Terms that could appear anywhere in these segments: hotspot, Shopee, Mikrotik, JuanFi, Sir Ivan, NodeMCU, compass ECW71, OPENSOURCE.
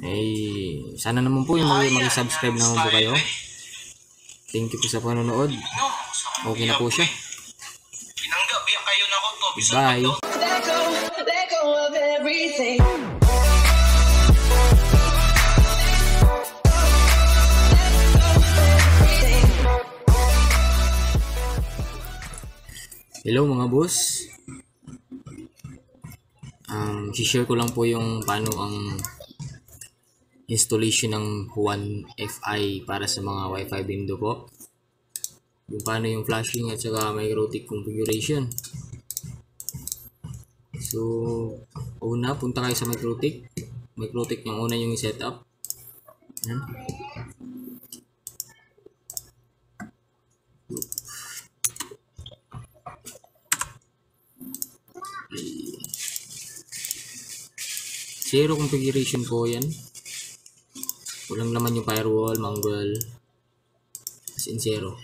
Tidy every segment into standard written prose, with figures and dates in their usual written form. Eh, sana naman po yung mag-subscribe naman po kayo. Thank you po sa panonood. Okay na po siya. Bye. Hello mga boss. I-share ko lang po yung paano ang installation ng JuanFi para sa mga Wi-Fi window po. Yung paano yung flashing at saka Mikrotik configuration. So, una punta kayo sa Mikrotik. Mikrotik yung una yung setup. Yan. Zero configuration po yan. Walang naman yung firewall, mangle. As in zero.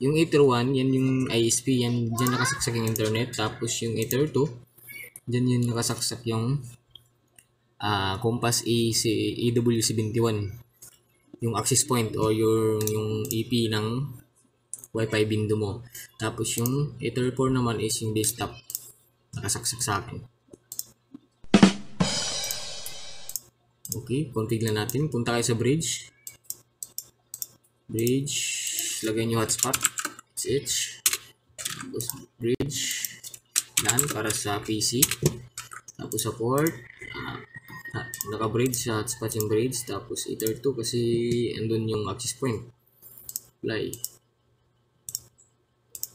Yung Ether 1, yan yung ISP. Yan, dyan nakasaksak yung internet. Tapos yung Ether 2, dyan yung nakasaksak yung compass ECW71. Yung access point o yung IP ng Wi-Fi window mo. Tapos yung Ether 4 naman is yung desktop. Nakasaksak sa akin. Okay, config na natin. Punta kayo sa bridge. Bridge. Lagay nyo hotspot. SH. Tapos bridge. Yan, para sa PC. Tapos sa port. Naka-bridge sa hotspot yung bridge. Tapos Ether 2 kasi andun yung access point. Apply.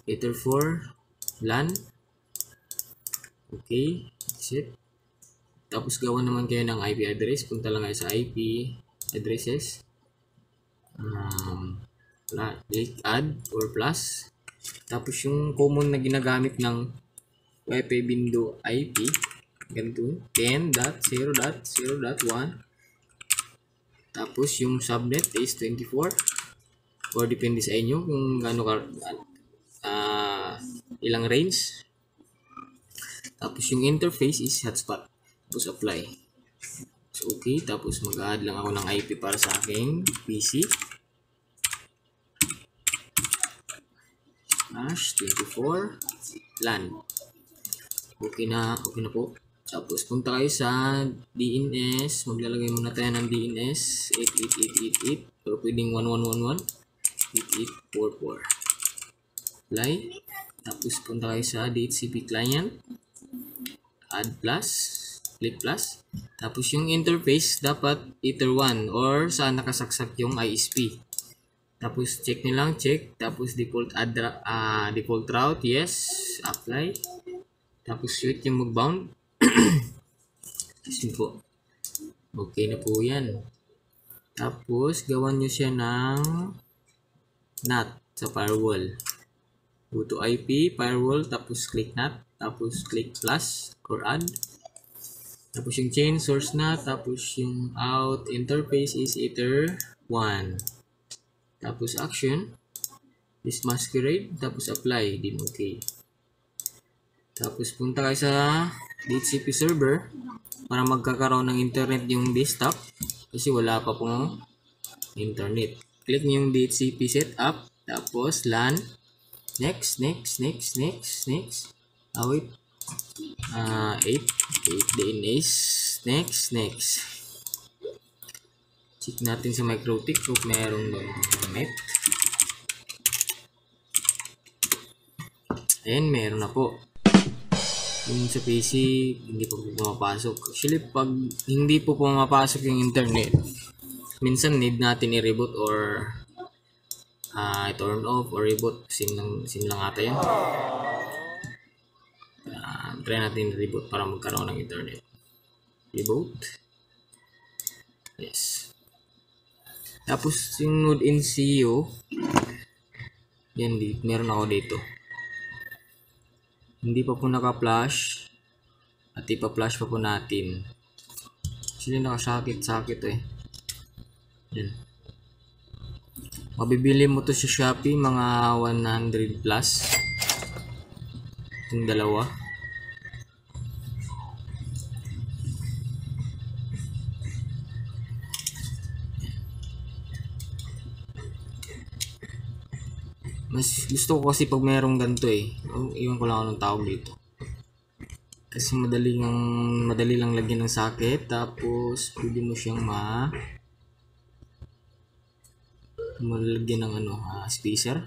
Ether 4. LAN. Okay. Exit. Tapos gawa naman kayo ng IP address. Punta lang kayo sa IP addresses. Click add or plus. Tapos yung common na ginagamit ng Wi-Fi window IP. Ganito. 10.0.0.1. Tapos yung subnet is 24. Or depende sa inyo kung gaano ka, ilang range. Tapos yung interface is hotspot. Tapos apply. So, okay. Tapos mag-add lang ako ng IP para sa aking PC. /24 LAN. Okay na po. Tapos punta kayo sa DNS. Maglalagay muna tayo ng DNS. 88888. Pero pwedeng 1111. 8844. Apply. Tapos punta kayo sa DHCP client. Add plus. Click plus. Tapos yung interface dapat Ether 1 or saan nakasaksak yung ISP. Tapos check nilang check. Tapos default default route, yes, apply. Tapos switch yung magbound. Excuse po. Okay na po yan. Tapos gawan nyo siya ng NAT sa firewall. Go to IP, firewall, tapos click NAT. Tapos click plus or add. Tapos yung chain, source na. Tapos yung out interface is Ether 1. Tapos action is masquerade. Tapos apply. Din okay. Tapos punta kayo sa DHCP server para magkakaroon ng internet yung desktop kasi wala pa pong internet. Click nyo yung DHCP setup. Tapos LAN. Next, next, next, next, next. Wait. 8 DNS. Next. Check natin sa Mikrotik kung mayroong net. Ayan, meron na po. Yung sa PC, hindi po pumapasok. Actually, pag hindi po pumapasok yung internet, minsan need natin i-reboot or turn off or reboot. Sin lang ata yan. Try natin reboot para magkaroon ng internet. Reboot. Yes. Tapos yung NodeMCU, yan, meron ako dito. Hindi pa po naka-flash. At ipa-flash pa po natin. Sino nakasakit-sakit eh. Yan. Mabibili mo to sa Shopee mga 100 plus. Itong dalawa. Mas gusto ko kasi pag mayroong ganito eh. Iwan ko lang ako ng tawag dito. Kasi madali lang lagyan ng socket. Tapos pwede mo siyang malagyan ng spacer.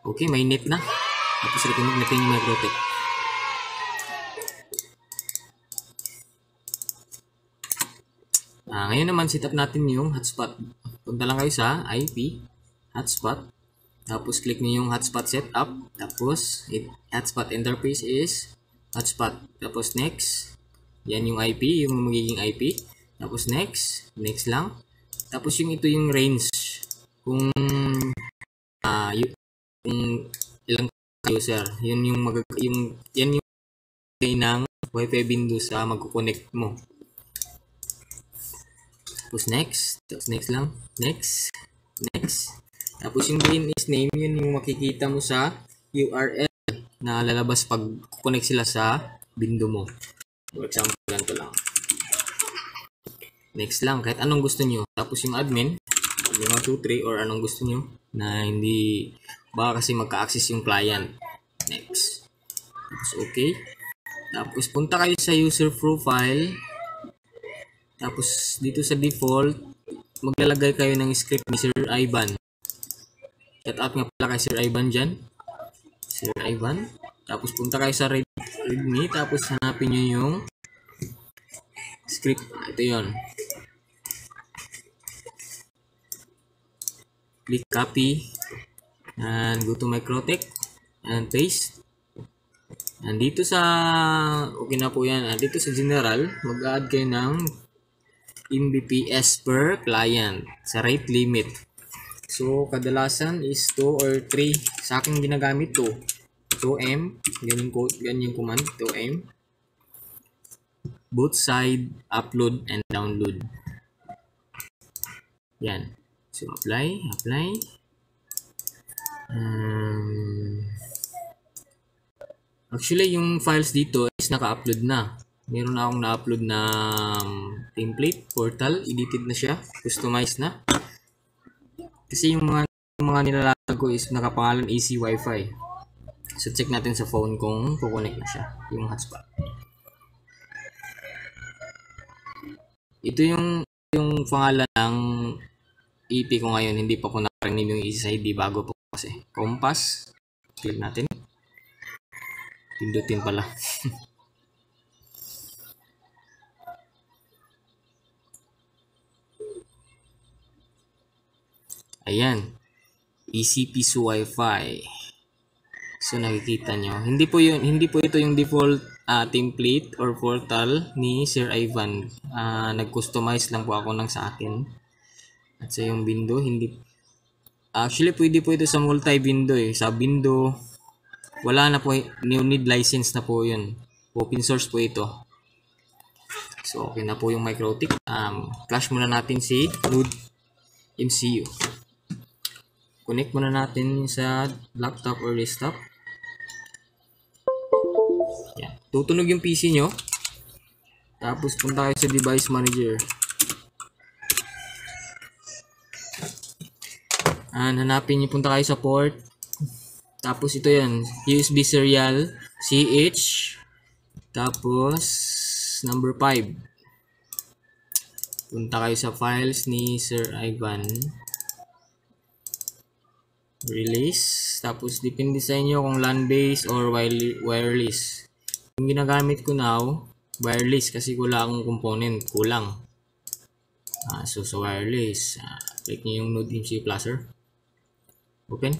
Okay, may net na. Tapos recommend natin yung Mikrotik. Ngayon naman setup natin yung hotspot. Punta lang kayo sa IP hotspot. Tapos click niyo yung hotspot setup. Tapos hotspot interface is hotspot. Tapos next. Yan yung IP, yung magiging IP. Tapos next, next lang. Tapos yung ito yung range kung yung ilang user, yun yung yan yung ng wifi window sa magko-connect mo. Tapos next lang, next, next. Tapos yung green is name, yun yung makikita mo sa URL na lalabas pag connect sila sa window mo. For example, ganito lang. Next lang, kahit anong gusto nyo. Tapos yung admin, 1, 2, 3, or anong gusto nyo na hindi, baka kasi magka-access yung client. Next. Tapos okay. Tapos punta kayo sa user profile. Tapos dito sa default, maglalagay kayo ng script ni Sir Ivan. Shout out nga pala kay Sir Ivan dyan. Sir Ivan. Tapos punta kayo sa readme. Tapos hanapin nyo yung script. Ito yun. Click copy and go to Mikrotik and paste. And dito sa okay na po yan. And dito sa general, mag-add kayo ng Mbps per client sa rate limit. So kadalasan is 2 or 3. Sa akin ginagamit 2. 2M. Ganyan yung command. 2M. Both side, upload and download. Yan. So apply, apply. Actually yung files dito is naka-upload na. Meron na akong na-upload na template, portal, edited na siya, customized na. Kasi yung mga nilalatag ko is nakapangalan Easy Wi-Fi. So check natin sa phone kung kukonek na siya, yung hotspot. Ito yung pangalan ng IP ko ngayon. Hindi pa ko na-rename yung Easy ID, bago po kasi. Compass. Click natin. Pindutin pala. Ayan. Easy Piece Wi-Fi. So nakikita nyo. Hindi po ito yung default template or portal ni Sir Ivan. Nag-customize lang po ako ng sa akin. At sa yung window, hindi. Actually, pwede po ito sa multi-window eh. Sa window, wala na po. New need license na po yun. Open source po ito. So, okay na po yung Mikrotik. Flash muna natin si NodeMCU. Connect muna natin sa laptop or desktop. Yan. Tutunog yung PC nyo. Tapos punta kayo sa device manager. Hanapin nyo, punta kayo sa port. Tapos ito yan, USB serial CH. Tapos number 5. Punta kayo sa files ni Sir Ivan. Release. Tapos depende sa inyo kung LAN based or wireless. Yung ginagamit ko now wireless kasi wala akong component, kulang. So sa wireless, click niyo yung NodeMCU Plasser. Open.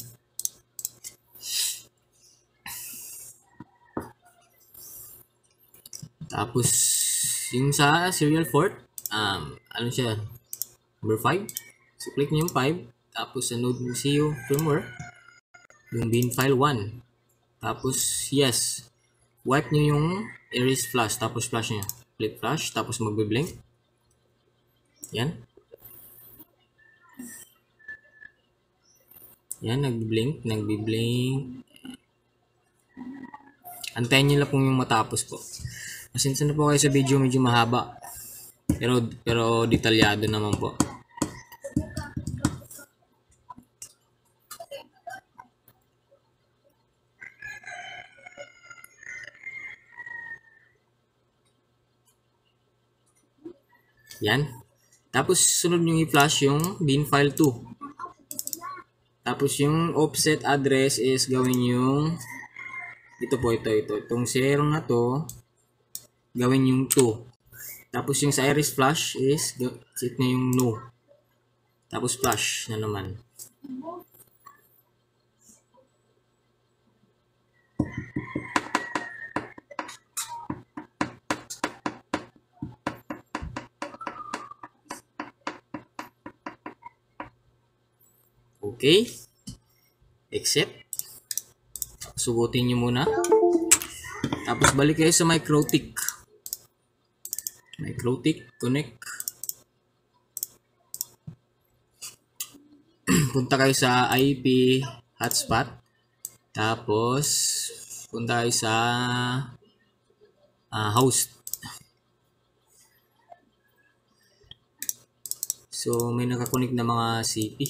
Tapos yung sa serial port, ano siya? Number 5. So click niyo yung 5. Tapos sa NodeMCU firmware, yung bin file 1. Tapos yes, wipe nyo yung erase flash. Tapos flash nyo, click flash. Tapos magbe-blink. Yan. Yan, nagbe-blink. Antayin nyo lang kung yung matapos po. Pasensya na po kayo sa video, medyo mahaba. Pero detalyado naman po. Yan. Tapos sunod nyo i-flash yung bin file 2. Tapos yung offset address is gawin yung ito po, ito. Itong 0 na to, gawin yung 2. Tapos yung sa iris flash is set na yung no. Tapos flash na naman. Okay, accept. Subutin nyo muna. Tapos balik kayo sa Mikrotik. Mikrotik, connect. Punta kayo sa IP hotspot. Tapos punta kayo sa host. So may nakakonek na mga CP.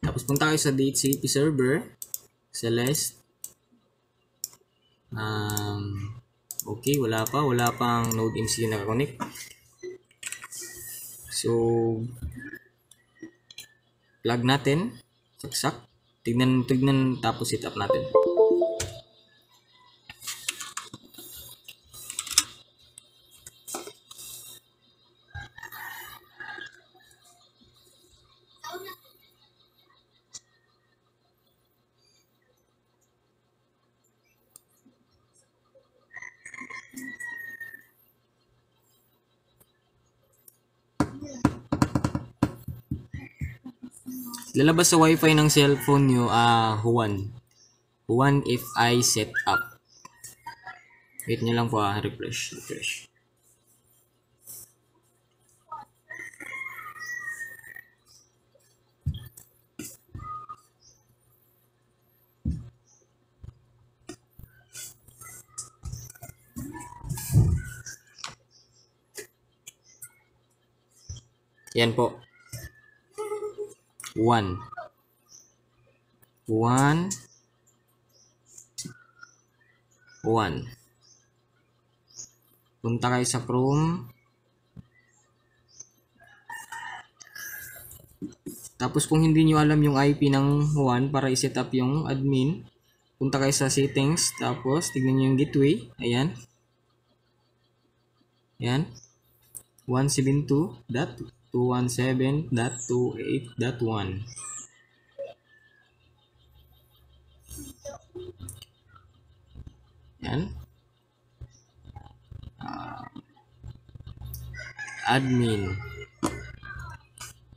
Tapos punta kayo sa DHCP server, Celeste. Okay, wala pang NodeMCU nakakonek. So plug natin, saksak. Tignan tapos set up natin. Lalabas sa wifi ng cellphone nyo, Juan if I set up. Wait nyo lang po, refresh. Yan po. 1 punta kayo sa Chrome. Tapos kung hindi nyo alam yung IP ng 1 para i-set up yung admin, punta kayo sa settings, tapos tignan nyo yung gateway. Ayan 172.217.28.1. Yan. Admin.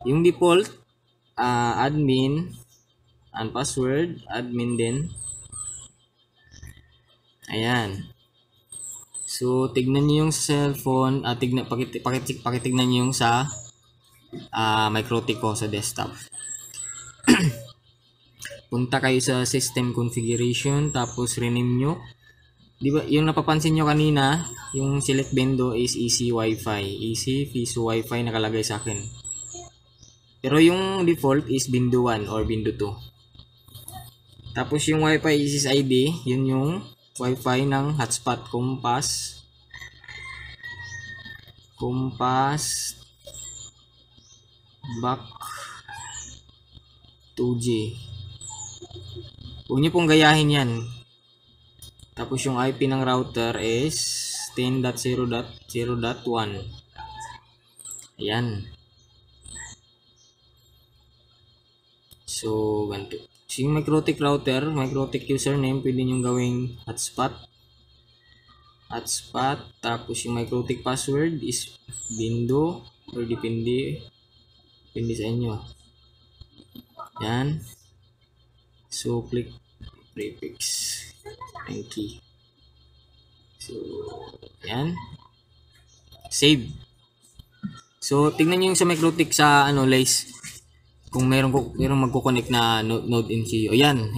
Yung default admin and password admin din. Ayan. So tignan niyo yung cellphone, pakitignan niyo yung sa Mikrotik ko sa desktop. Punta kayo sa system configuration, tapos rename nyo. Diba, yung napapansin nyo kanina, yung select bendo is easy wifi, easy Fiso wifi nakalagay sa akin, pero yung default is bendo 1 or bendo 2. Tapos yung wifi is ID, yun yung wifi ng hotspot, compass back 2G. Huwag nyo pong gayahin yan. Tapos yung IP ng router is 10.0.0.1. ayan. So ganito. So yung Mikrotik router, Mikrotik username, pwede nyo gawing hotspot. Tapos yung Mikrotik password is bindo or depende sa inyo. Yan. So click prefix and key. So yan. Save. So tingnan niyo yung sa Mikrotik sa lace kung merong magko-connect na NodeMCU. Yan.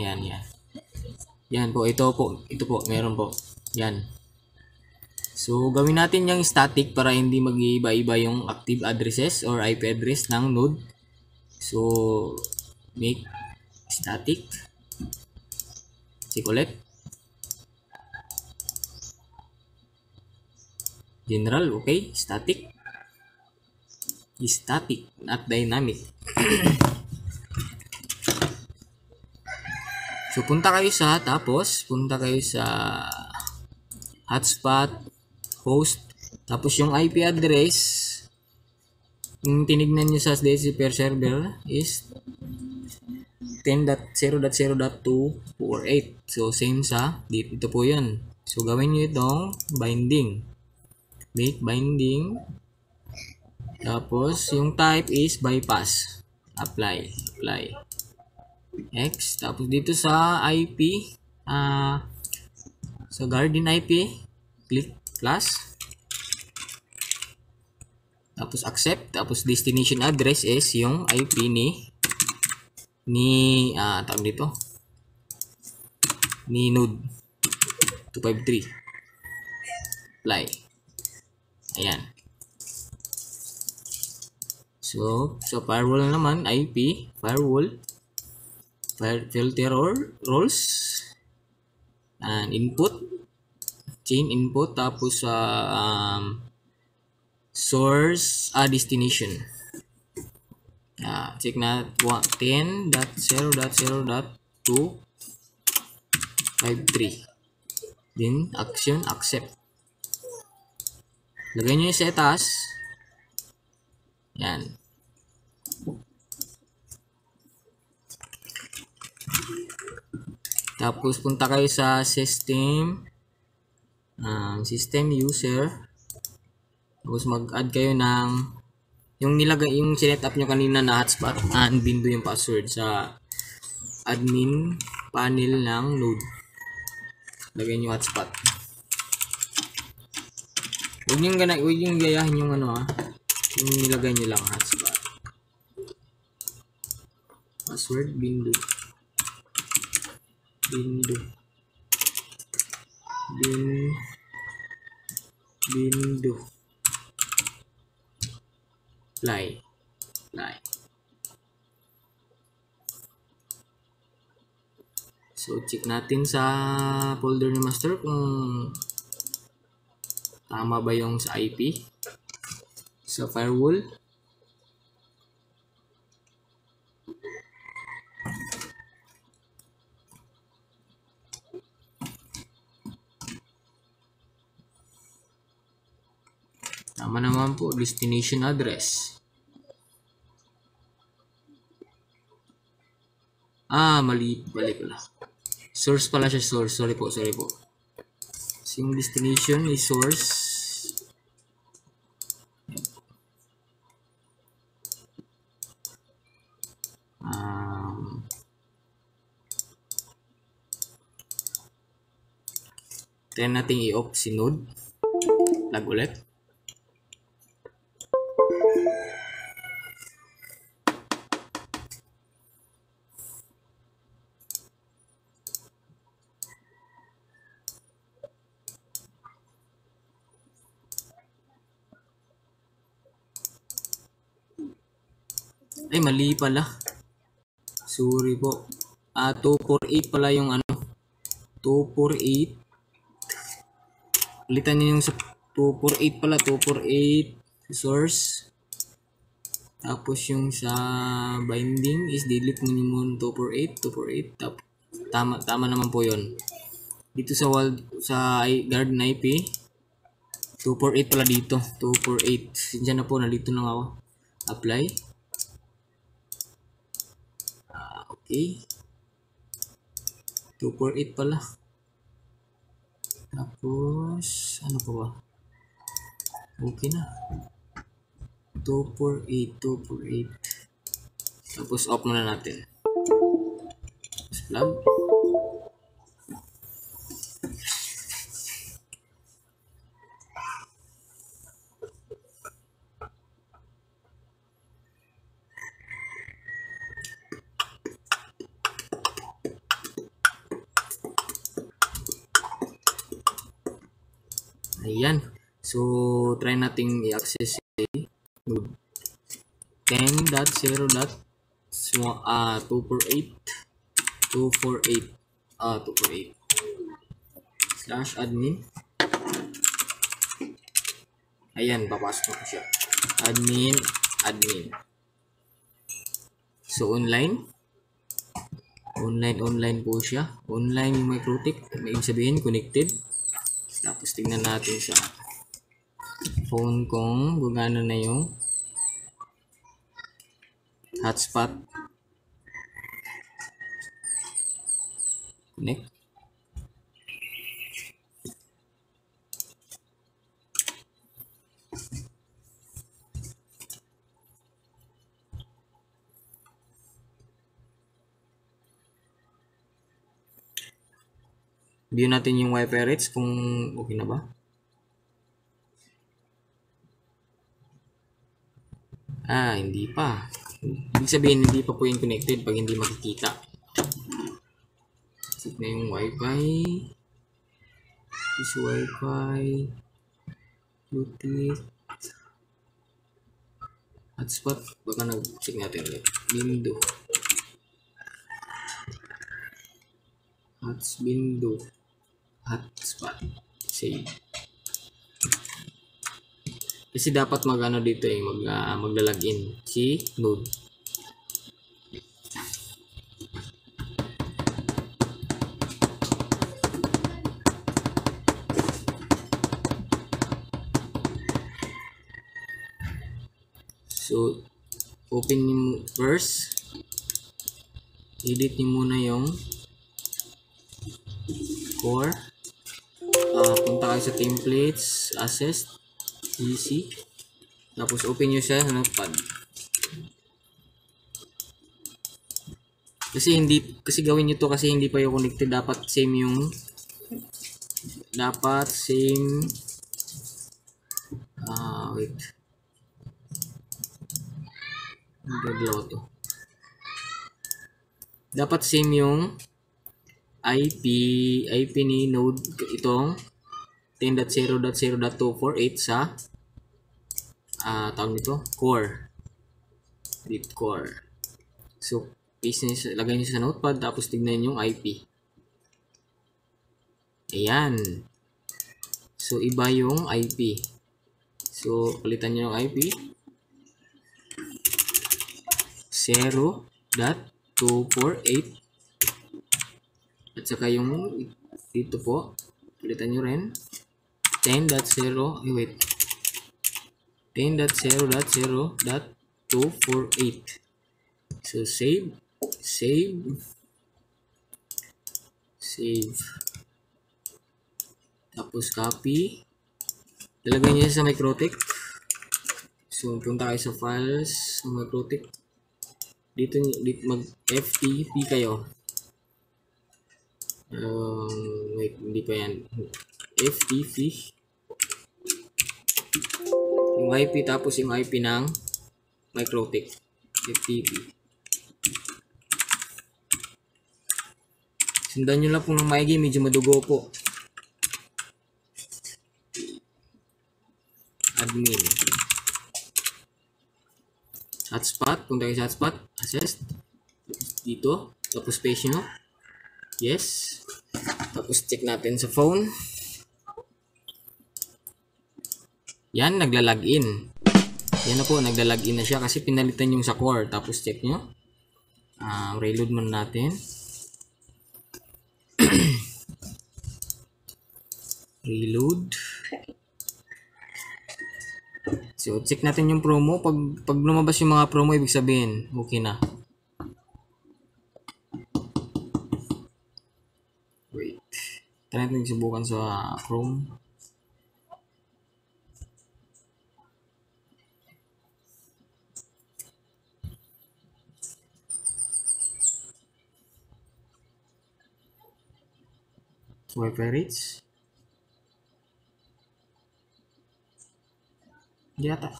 Yan po, ito po, meron po. Yan. So, gawin natin yung static para hindi mag-iiba-iba yung active addresses or IP address ng node. So, make static. Check ulit. General, okay. Static. Static, not dynamic. So, punta kayo sa hotspot, host, tapos yung IP address, yung tinignan nyo sa DHCP server is 10.0.0.248. So, same sa, dito po yun. So, gawin nyo itong binding. Make binding. Tapos, yung type is bypass. Apply. Apply. Next, tapos dito sa IP, sa Guardian IP, click plus. Tapos accept, tapos destination address is yung IP tawag dito, ni node 253. Apply. Ayan. So, sa firewall naman, IP, firewall. Filter roles and input chain input, tapos sa source destination. Check na 10.0.0.253, then action accept. Lagay nyo yung sa etas. Yan. Tapos punta kayo sa system, system user, tapos mag-add kayo ng yung nilagay, yung setup nyo kanina na hotspot, and bindo yung password sa admin panel ng node. Lagay nyo hotspot. Huwag nyo gayahin yung ano, yung nilagay nyo lang hotspot password bindo apply. So check natin sa folder ni master kung tama ba yung sa IP, sa firewall. Tama naman po, destination address. Mali pala. Source pala siya, source. Sorry po. So, yung destination is source. Try natin i-off si node. Lag ulit. Ay, mali pala. Sorry po. 248 pala yung ano. 248. Palitan nyo yung 248 pala. 248 source. Tapos yung sa binding is delete minimum 248. Tama naman po yun. Dito sa guard na IP. 248 pala dito. 248. Diyan na po. Nalito na ako. Apply. Okay. 248 pala. Tapos, ano pa ba? Okay na. 248. Tapos, off muna natin. Tapos, plug. Ayan. So, try natin i-access si node 10.0.248/admin. Ayan, papasok na siya. Admin. So, online. Online po siya. Online yung Mikrotik. May ibig sabihin, connected. Tapos, tingnan natin sa phone kong gumana na yung hotspot. Connect. View natin yung wifi rates kung okay na ba. Ah, hindi pa. Ibig sabihin, hindi pa po yung connected pag hindi makikita. Set na yung wifi. This wifi. Bluetooth. Hotspot. Baka nag-check natin ulit. Window. Window. Hotspot. Save. Kasi dapat magano dito eh, magla-login si Node. So open niyo first. Edit niyo muna yung core. Punta kayo sa templates, assets, easy. Tapos open nyo siya sa notepad. Kasi gawin nyo to kasi hindi pa yung connected, dapat same wait. Magagalaw to. Dapat same yung IP ni node itong 10.0.0.248 sa tawag nito core. So paste niyo, lagay niyo sa notepad tapos tignan yung IP. Ayan. So iba yung IP. So palitan niyo yung IP 0.248. At saka yung dito po, palitan nyo rin 10.0.0.248. So save. Tapos copy. Talagay nyo sa Mikrotik. So punta kayo sa files ng Mikrotik. Dito mag FTP kayo. Wait, hindi pa yan. FTP. Yung IP tapos yung IP ng Mikrotik. FTP. Sundan nyo lang po ng maigi. Medyo madugo po. Admin. Hotspot. Punta kayo sa hotspot. Access. Dito. Tapos page nyo. Yes. Tapos check natin sa phone. Yan, nagla-login. Yan na po, nagla-login na siya kasi pinalitan yung sa core. Tapos check nyo. Reload muna natin. Reload. So, check natin yung promo. Pag lumabas yung mga promo, ibig sabihin, okay na. Try natin subukan sa Chrome. Wifi rates. Di atas.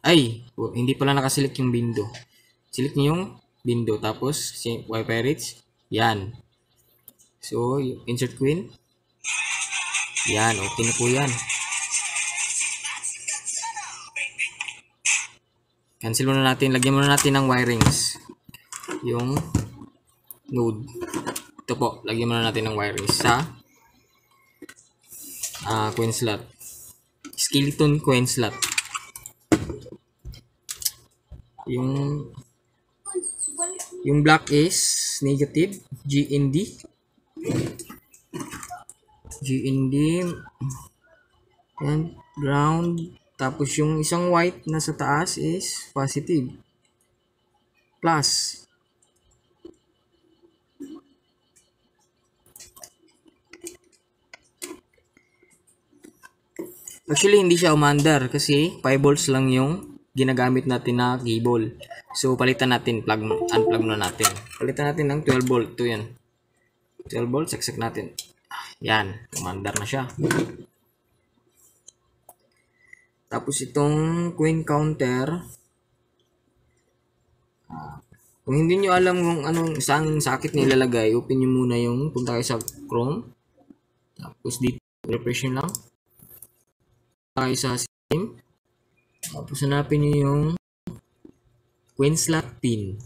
Ay! Hindi pala nakaselect yung window. Select nyo yung window tapos wifi rates. Yan. So, insert queen. Yan. Okay na po yan. Cancel muna natin. Lagyan muna natin ng wirings. Yung node. Ito po, lagyan muna natin ng wiring sa coin slot. Skeleton coin slot. Yung black is negative GND and ground, tapos yung isang white na sa taas is positive plus. Actually hindi siya umaandar kasi 5 volts lang yung ginagamit natin na cable. So, palitan natin. Unplug na natin. Palitan natin ng 12 volt. Ito yan. 12 volt. Saksak natin. Yan. Umandar na siya. Tapos itong coin counter. Kung hindi nyo alam kung anong, saan sakit na ilalagay, open nyo muna yung, punta kayo sa Chrome. Tapos dito, refresh nyo lang. Punta kayo sa system. Tapos hanapin nyo yung coin slot pin.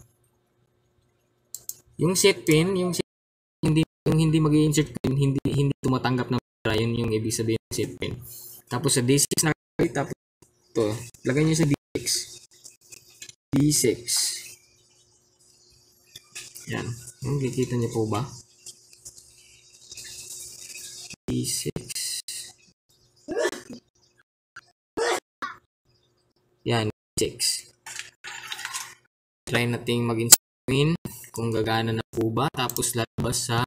Yung set pin, yung hindi mag-i-insert pin, hindi tumatanggap ng pera, yun yung ibig sabihin ng set pin. Tapos sa D6 na kayo, tapos ito, lagay nyo sa D6. D6. Yan. Yung kikita nyo po ba? D6. Yan, D6. Try natin mag-install kung gagana na po ba. Tapos labas sa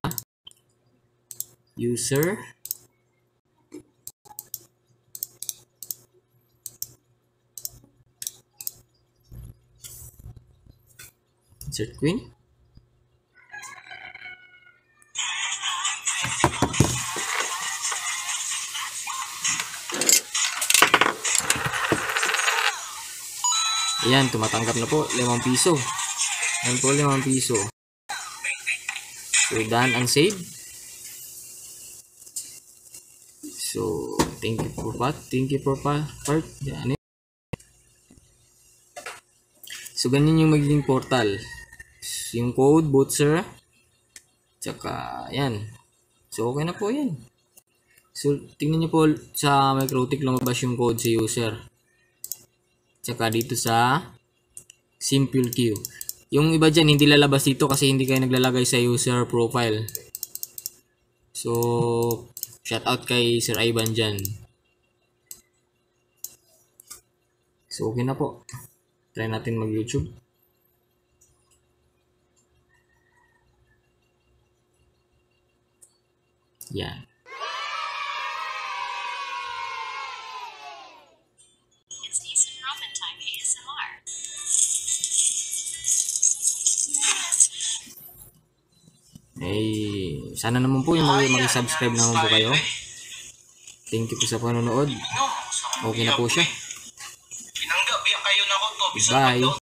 user. Insert queen. Ayan, tumatanggap na po, 5 piso. Ayan po, 5 piso. So, done and save. So, thank you for part. Yan. So, ganyan yung magiging portal. Yung code, bootser. Tsaka, yan. So, okay na po yan. So, tingnan nyo po sa Mikrotik lumabas yung code sa user. Tsaka dito sa simple queue. Yung iba dyan hindi lalabas dito kasi hindi kayo naglalagay sa user profile. So, shoutout kay Sir Ivan dyan. So, okay na po. Try natin mag-YouTube. Yan. Eh, sana naman po yung mag-subscribe naman po kayo. Thank you po sa panonood. Okay na po siya. Bye.